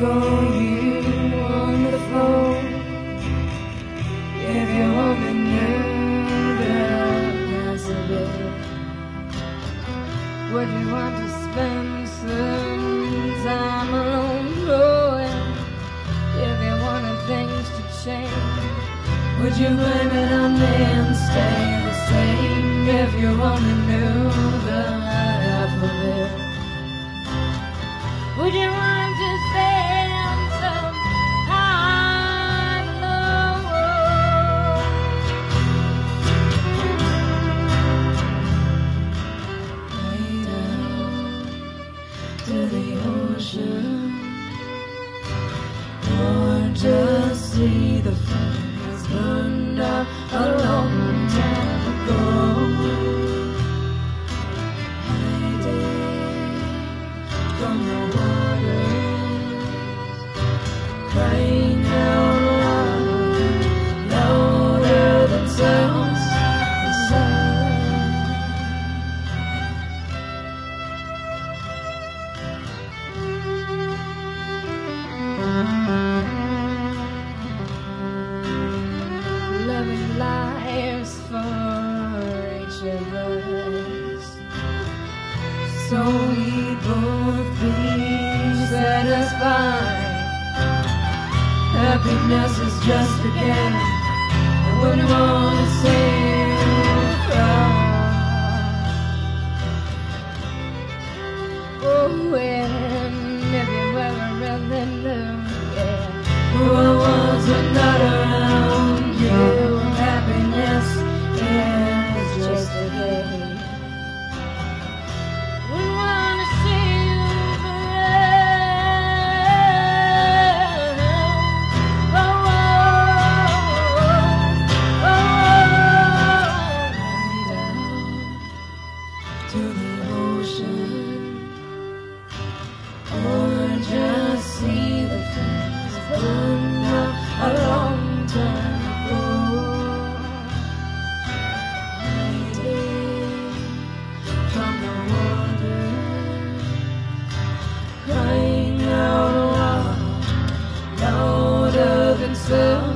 call you on the phone if you're never possible. Would you want to spend some time alone growing? If you wanted things to change, would you blame it on me and stay the same? If you only knew the half of it, would you want to spend some time alone? Way down to the ocean, or just see the fire burned up a long time ago. Hiding from the waters, crying out loud, louder than sounds inside. Loving lives for each of us, so we both be satisfied. Happiness is just a gift, and when I'm on the same, oh, and if you ever really knew, yeah, who I was when not around you. To the ocean, or just see the flames burn out a long time ago. Hiding from the water, crying out loud, louder than sound.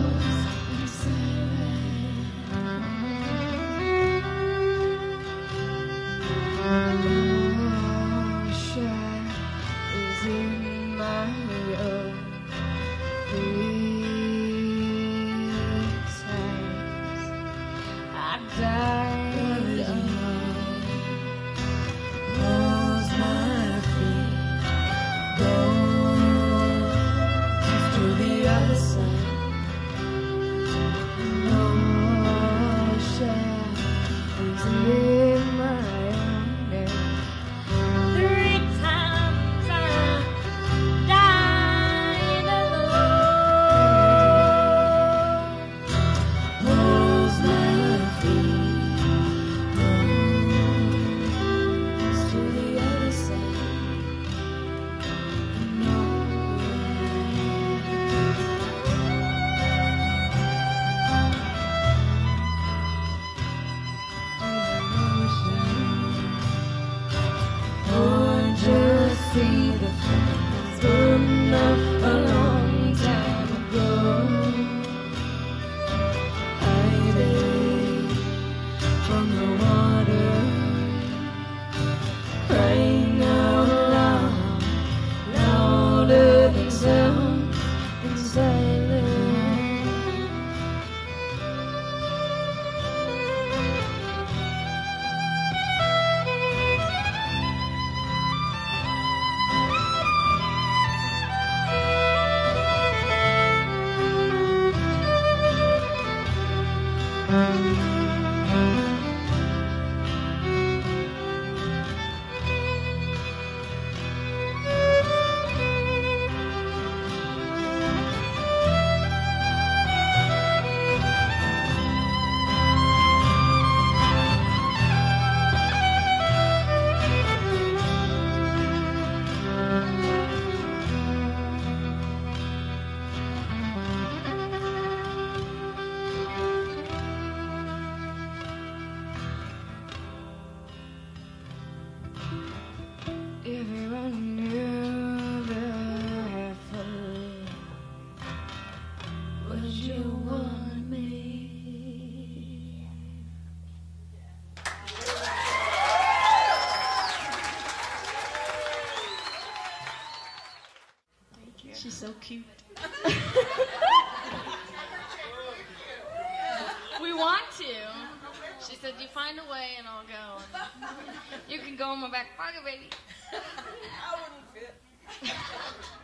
cute. We want to. She said, you find a way and I'll go. And you can go in my back pocket, baby. I wouldn't fit.